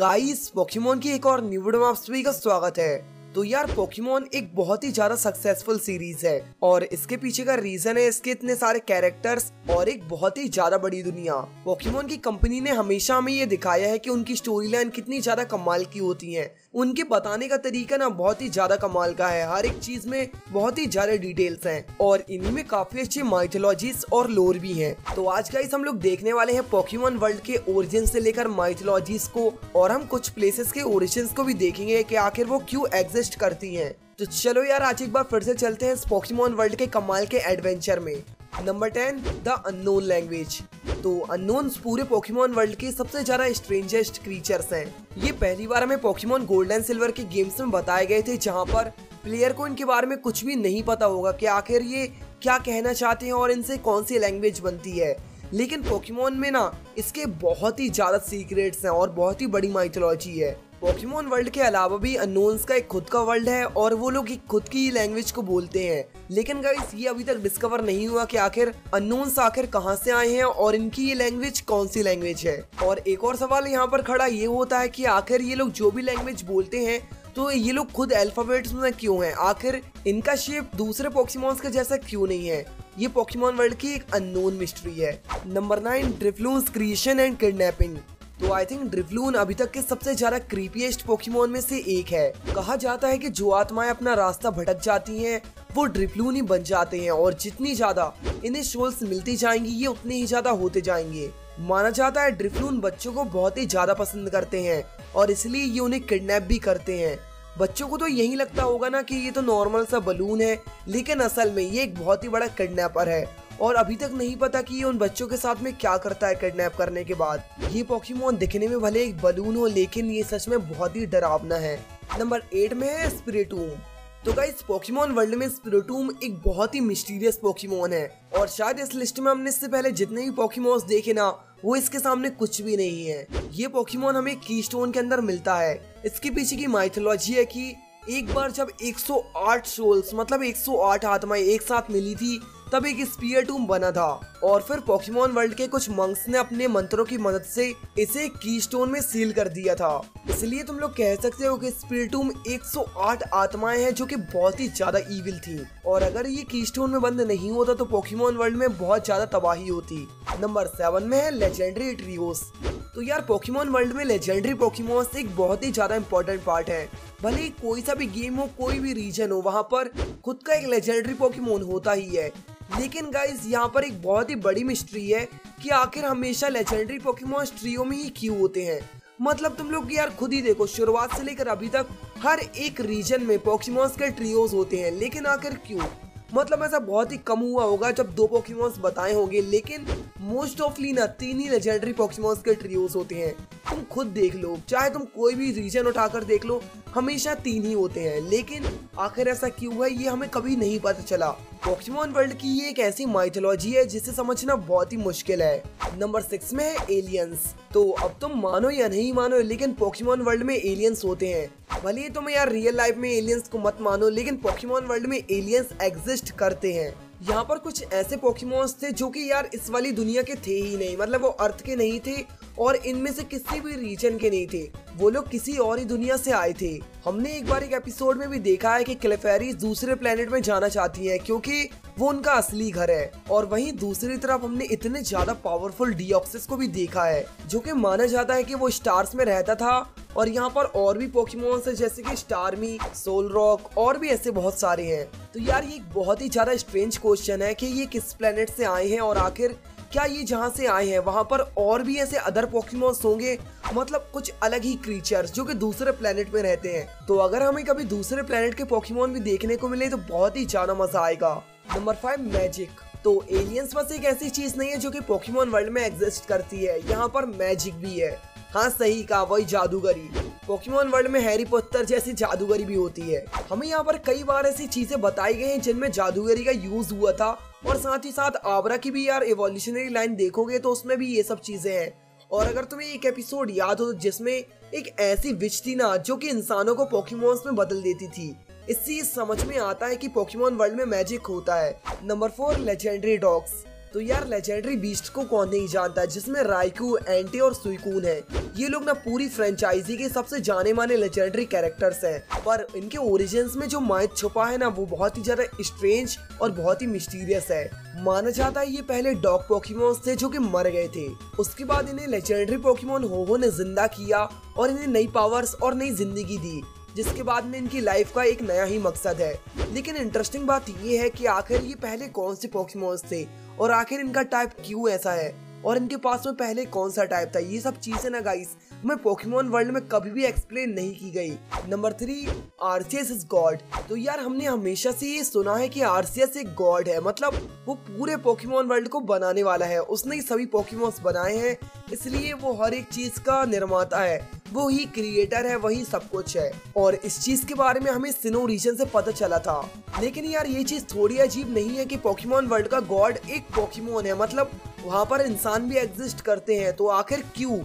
Guys Pokemon की एक और न्यू वीडियो में आप सभी का स्वागत है। तो यार पोकेमॉन एक बहुत ही ज्यादा सक्सेसफुल सीरीज है और इसके पीछे का रीजन है इसके इतने सारे कैरेक्टर्स और एक बहुत ही ज्यादा बड़ी दुनिया। पोकेमॉन की कंपनी ने हमेशा हमें ये दिखाया है कि उनकी स्टोरी लाइन कितनी ज्यादा कमाल की होती है। उनके बताने का तरीका ना बहुत ही ज्यादा कमाल का है, हर एक चीज में बहुत ही ज्यादा डिटेल्स हैं और इन्हीं में काफी अच्छी माइथोलॉजीज और लोर भी हैं। तो आज गाइस हम लोग देखने वाले हैं पोकेमॉन वर्ल्ड के ओरिजिन से लेकर माइथोलॉजीज को और हम कुछ प्लेसेस के ओरिजिन को भी देखेंगे कि आखिर वो क्यों एग्जिस्ट करती हैं। तो चलो यार आज एक बार फिर से चलते हैं पोकेमॉन वर्ल्ड के कमाल के एडवेंचर में। Number 10 the unknown language. तो अननोन्स पूरे पोकेमॉन वर्ल्ड के सबसे ज्यादा स्ट्रेंजेस्ट क्रीचर्स हैं। ये पहली बार हमें पोकेमॉन गोल्ड एंड सिल्वर के गेम्स में बताए गए थे, जहां पर प्लेयर को इनके बारे में कुछ भी नहीं पता होगा कि आखिर ये क्या कहना चाहते हैं और इनसे कौन सी लैंग्वेज बनती है। लेकिन पोकेमॉन में ना इसके बहुत ही ज्यादा सीक्रेट्स हैं और बहुत ही बड़ी माइथोलॉजी है। पोकेमॉन वर्ल्ड के अलावा भी अननोन्स का एक खुद का वर्ल्ड है और वो लोग एक खुद की लैंग्वेज को बोलते हैं। लेकिन गाइस ये अभी तक डिस्कवर नहीं हुआ कि आखिर अननोन्स आखिर कहां से आए हैं और इनकी ये लैंग्वेज कौन सी लैंग्वेज है। और एक और सवाल यहां पर खड़ा ये होता है कि आखिर ये लोग जो भी लैंग्वेज बोलते हैं तो ये लोग खुद अल्फाबेट्स में क्यों हैं, आखिर इनका शेप दूसरे पोकेमॉन्स के जैसा क्यों नहीं है। ये पोकेमॉन वर्ल्ड की एक अननोन मिस्ट्री है। Number 9 Drifblim creation and kidnapping. तो आई थिंक ड्रिफ्ब्लूम अभी तक के सबसे ज्यादा क्रीपीएस्ट पोकेमॉन में से एक है। कहा जाता है कि जो आत्माएं अपना रास्ता भटक जाती हैं वो ड्रिफ्ब्लूम ही बन जाते हैं और जितनी ज्यादा इन्हें सोल्स मिलती जाएंगी ये उतनी ही ज्यादा होते जाएंगे। माना जाता है ड्रिफ्ब्लूम बच्चों को बहुत ही ज्यादा पसंद करते हैं और इसलिए ये उन्हें किडनैप भी करते हैं। बच्चों को तो यही लगता होगा ना कि ये तो नॉर्मल सा बलून है, लेकिन असल में ये एक बहुत ही बड़ा किडनैपर है और अभी तक नहीं पता कि ये उन बच्चों के साथ में क्या करता है किडनैप करने के बाद। ये पोकेमॉन दिखने में भले एक बलून हो लेकिन ये सच में बहुत ही डरावना है। नंबर 8 में है स्पिरिटूम। तो गाइस पोकेमॉन वर्ल्ड में स्पिरिटूम एक बहुत ही मिस्टीरियस पोकेमॉन है और शायद इस लिस्ट में हमने इससे पहले जितने भी पोकेमॉन्स देखे ना वो इसके सामने कुछ भी नहीं है। ये पोकेमॉन हमें कीस्टोन के अंदर मिलता है। इसके पीछे की माइथोलॉजी है कि एक बार जब 108 सोल्स मतलब 108 आत्माएं एक साथ मिली थी तब एक स्पिरिटूम बना था और फिर पोकेमॉन वर्ल्ड के कुछ मंक्स ने अपने मंत्रों की मदद से इसे कीस्टोन में सील कर दिया था। इसलिए तुम लोग कह सकते हो कि स्पिरिटूम 108 आत्माएं हैं जो कि बहुत ही ज्यादा ईविल थी और अगर ये कीस्टोन में बंद नहीं होता तो पोकेमॉन वर्ल्ड में बहुत ज्यादा तबाही होती। नंबर 7 में है लेजेंडरी ट्रियोस। तो यार पोकेमॉन वर्ल्ड में लेजेंडरी पोकेमॉन्स एक बहुत ही ज्यादा इम्पोर्टेंट पार्ट है। भले कोई सा भी गेम हो कोई भी रीजन हो वहाँ पर खुद का एक लेजेंडरी पोकेमॉन होता ही है। लेकिन गाइस यहाँ पर एक बहुत ही बड़ी मिस्ट्री है कि आखिर हमेशा लेजेंडरी पोकेमॉन्स ट्रियो में ही क्यों होते हैं। मतलब तुम लोग यार खुद ही देखो, शुरुआत से लेकर अभी तक हर एक रीजन में पोकेमॉन्स के ट्रियोज होते हैं लेकिन आखिर क्यों। मतलब ऐसा बहुत ही कम हुआ होगा जब 2 पोकेमॉन्स बताए होंगे, लेकिन मोस्ट ऑफली ना 3 ही लेजेंडरी पोकेमॉन्स के ट्रियोस होते हैं। तुम खुद देख लो, चाहे तुम कोई भी रीजन उठाकर देख लो हमेशा 3 ही होते हैं। लेकिन आखिर ऐसा क्यों है ये हमें कभी नहीं पता चला। पोकेमॉन वर्ल्ड की ये एक ऐसी माइथोलॉजी है जिसे समझना बहुत ही मुश्किल है। नंबर 6 में है एलियंस। तो अब तुम मानो या नहीं मानो लेकिन पोकेमॉन वर्ल्ड में एलियंस होते हैं। भले तुम यार रियल लाइफ में एलियंस को मत मानो लेकिन पोकेमॉन वर्ल्ड में एलियंस एग्जिस्ट करते हैं। यहाँ पर कुछ ऐसे पोकेमॉन्स थे जो कि यार इस वाली दुनिया के थे ही नहीं, मतलब वो अर्थ के नहीं थे और इनमें से किसी भी रीजन के नहीं थे, वो लोग किसी और ही दुनिया से आए थे। हमने एक बार एक एपिसोड में भी देखा है कि क्लेफेरी दूसरे प्लेनेट में जाना चाहती है क्योंकि वो उनका असली घर है। और वहीं दूसरी तरफ हमने इतने ज्यादा पावरफुल डिओक्सिस को भी देखा है जो कि माना जाता है कि वो स्टार्स में रहता था। और यहाँ पर और भी पोकेमॉन्स है जैसे कि स्टार्मी, सोल रॉक और भी ऐसे बहुत सारे हैं। तो यार ये एक बहुत ही ज्यादा स्ट्रेंज क्वेश्चन है कि ये किस प्लेनेट से आए हैं और आखिर क्या ये जहाँ से आए हैं वहाँ पर और भी ऐसे अदर पोकेमॉन्स होंगे, मतलब कुछ अलग ही क्रीचर्स जो कि दूसरे प्लेनेट में रहते हैं। तो अगर हमें कभी दूसरे प्लेनेट के पोकेमॉन भी देखने को मिले तो बहुत ही ज्यादा मजा आएगा। Number 5 magic. तो एलियंस बस एक ऐसी चीज नहीं है जो कि पोकेमॉन वर्ल्ड में एग्जिस्ट करती है, यहाँ पर मैजिक भी है। हाँ सही कहा, वही जादूगरी। पोकेमॉन वर्ल्ड में हैरी पॉटर जैसी जादूगरी भी होती है। हमें यहाँ पर कई बार ऐसी चीजें बताई गई हैं जिनमें जादूगरी का यूज हुआ था और साथ ही साथ आबरा की भी यार एवोल्यूशनरी लाइन देखोगे तो उसमें भी ये सब चीजें हैं। और अगर तुम्हें एक एपिसोड याद हो जिसमें एक ऐसी विच थी ना जो कि इंसानों को पोकेमॉन्स में बदल देती थी, इससे समझ में आता है कि पोकेमॉन वर्ल्ड में मैजिक होता है। Number 4 legendary dogs. तो यार लेजेंडरी बीस्ट को कौन नहीं जानता जिसमें राइकू, एंटे और सुइकून है। ये लोग ना पूरी फ्रेंचाइजी के सबसे जाने माने लेजेंडरी कैरेक्टर्स हैं, पर इनके ओरिजिन्स में जो मायत छुपा है ना वो बहुत ही ज्यादा स्ट्रेंज और बहुत ही मिस्टीरियस है। माना जाता है ये पहले डॉग पोकेमॉन्स थे जो कि मर गए थे, उसके बाद इन्हें लेजेंडरी पोकेमॉन हो-हो ने जिंदा किया और इन्हें नई पावर्स और नई जिंदगी दी, जिसके बाद में इनकी लाइफ का एक नया ही मकसद है। लेकिन इंटरेस्टिंग बात ये है कि आखिर ये पहले कौन से पोकेमॉन्स थे और आखिर इनका टाइप क्यों ऐसा है और इनके पास में पहले कौन सा टाइप था, ये सब चीजें ना गाइस हमें पोकेमॉन वर्ल्ड में कभी भी एक्सप्लेन नहीं की गई। Number 3 Arceus is god. तो यार हमने हमेशा से ये सुना है कि आर्सियस एक गॉड है, मतलब वो पूरे पोकेमॉन वर्ल्ड को बनाने वाला है, उसने ही सभी पोकेमॉन्स बनाए हैं, इसलिए वो हर एक चीज का निर्माता है, वो ही क्रिएटर है, वही सब कुछ है। और इस चीज के बारे में हमें सिनो रीजन से पता चला था। लेकिन यार ये चीज थोड़ी अजीब नहीं है कि पोकेमॉन वर्ल्ड का गॉड एक पोकेमॉन है, मतलब वहाँ पर इंसान भी एग्जिस्ट करते हैं, तो आखिर क्यों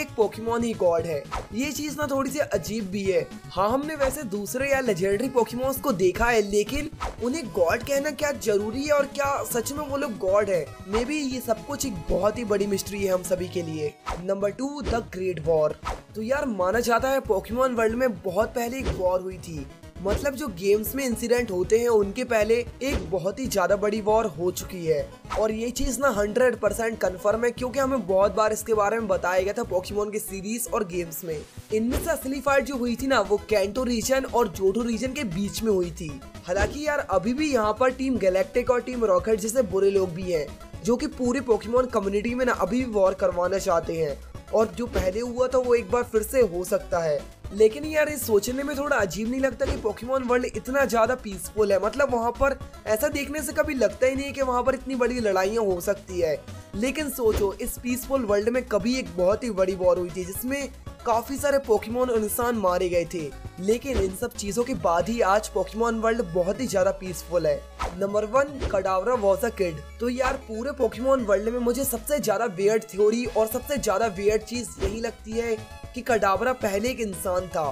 एक पोकेमॉन ही गॉड है, ये चीज ना थोड़ी सी अजीब भी है। हाँ हमने वैसे दूसरे या लेजेंडरी पोकेमॉन्स को देखा है, लेकिन उन्हें गॉड कहना क्या जरूरी है और क्या सच में वो लोग गॉड है, मे बी ये सब कुछ एक बहुत ही बड़ी मिस्ट्री है हम सभी के लिए। Number 2 the great war. तो यार माना जाता है पोकेमॉन वर्ल्ड में बहुत पहले एक वॉर हुई थी, मतलब जो गेम्स में इंसिडेंट होते हैं उनके पहले एक बहुत ही ज्यादा बड़ी वॉर हो चुकी है, और ये चीज ना 100% कन्फर्म है क्योंकि हमें बहुत बार इसके बारे में बताया गया था पोकेमॉन के सीरीज और गेम्स में। इनमें से असली फाइट जो हुई थी ना वो कैंटो रीजन और जोटो रीजन के बीच में हुई थी। हालांकि यार अभी भी यहाँ पर टीम गैलेक्टिक और टीम रॉकेट जैसे बुरे लोग भी है जो की पूरे पोकेमॉन कम्युनिटी में ना अभी भी वॉर करवाना चाहते है, और जो पहले हुआ था वो एक बार फिर से हो सकता है। लेकिन यार ये सोचने में थोड़ा अजीब नहीं लगता कि पोकेमॉन वर्ल्ड इतना ज्यादा पीसफुल है, मतलब वहाँ पर ऐसा देखने से कभी लगता ही नहीं है कि वहाँ पर इतनी बड़ी लड़ाइयाँ हो सकती है। लेकिन सोचो इस पीसफुल वर्ल्ड में कभी एक बहुत ही बड़ी वॉर हुई थी जिसमें काफी सारे पोकेमॉन और इंसान मारे गए थे, लेकिन इन सब चीजों के बाद ही आज पोकेमॉन वर्ल्ड बहुत ही ज्यादा पीसफुल है। Number 1 Kadabra was a kid. तो यार पूरे पोकेमॉन वर्ल्ड में मुझे सबसे ज्यादा वियर्ड थ्योरी और सबसे ज्यादा वियर्ड चीज यही लगती है कि कडावरा पहले एक इंसान था।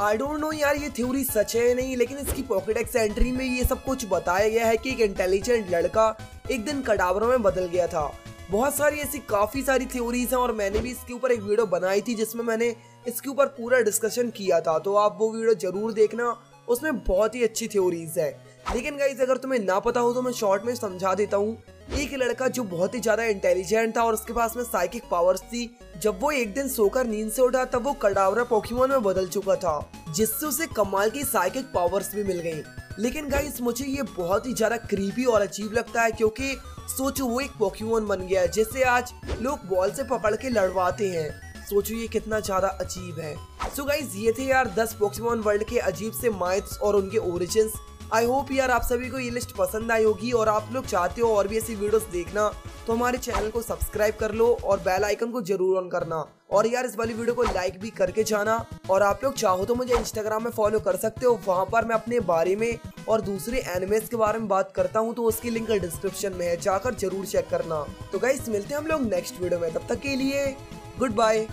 आई डोंट नो यार ये थ्योरी सच है नहीं, लेकिन इसकी पॉकेडेक्स एंट्री में ये सब कुछ बताया गया है कि एक इंटेलिजेंट लड़का एक दिन कडावरा में बदल गया था। बहुत सारी ऐसी काफ़ी सारी थ्योरीज हैं और मैंने भी इसके ऊपर एक वीडियो बनाई थी जिसमें मैंने इसके ऊपर पूरा डिस्कशन किया था, तो आप वो वीडियो जरूर देखना, उसमें बहुत ही अच्छी थ्योरीज है। लेकिन गाइज अगर तुम्हें ना पता हो तो मैं शॉर्ट में समझा देता हूँ। एक लड़का जो बहुत ही ज्यादा इंटेलिजेंट था और उसके पास में साइकिक पावर्स थी, जब वो एक दिन सोकर नींद से उठा तब वो कडावरा पोकेमॉन में बदल चुका था, जिससे उसे कमाल की साइकिक पावर्स भी मिल गई। लेकिन गाइस मुझे ये बहुत ही ज्यादा क्रीपी और अजीब लगता है क्योंकि सोचो वो एक पोकेमॉन बन गया है जिसे आज लोग बॉल से पकड़ के लड़वाते हैं, सोचो ये कितना ज्यादा अजीब है। सो गाइस ये थे यार 10 पोकेमॉन वर्ल्ड के अजीब से माइथ्स और उनके ओरिजिन्स। आई होप यार आप सभी को ये लिस्ट पसंद आई होगी, और आप लोग चाहते हो और भी ऐसी वीडियोस देखना तो हमारे चैनल को सब्सक्राइब कर लो और बेल आइकन को जरूर ऑन करना, और यार इस वाली वीडियो को लाइक भी करके जाना। और आप लोग चाहो तो मुझे इंस्टाग्राम में फॉलो कर सकते हो, वहाँ पर मैं अपने बारे में और दूसरे एनिमेस के बारे में बात करता हूँ, तो उसकी लिंक डिस्क्रिप्शन में है, जाकर जरूर चेक करना। तो गाइस मिलते हैं हम लोग नेक्स्ट वीडियो में, तब तक के लिए गुड बाय।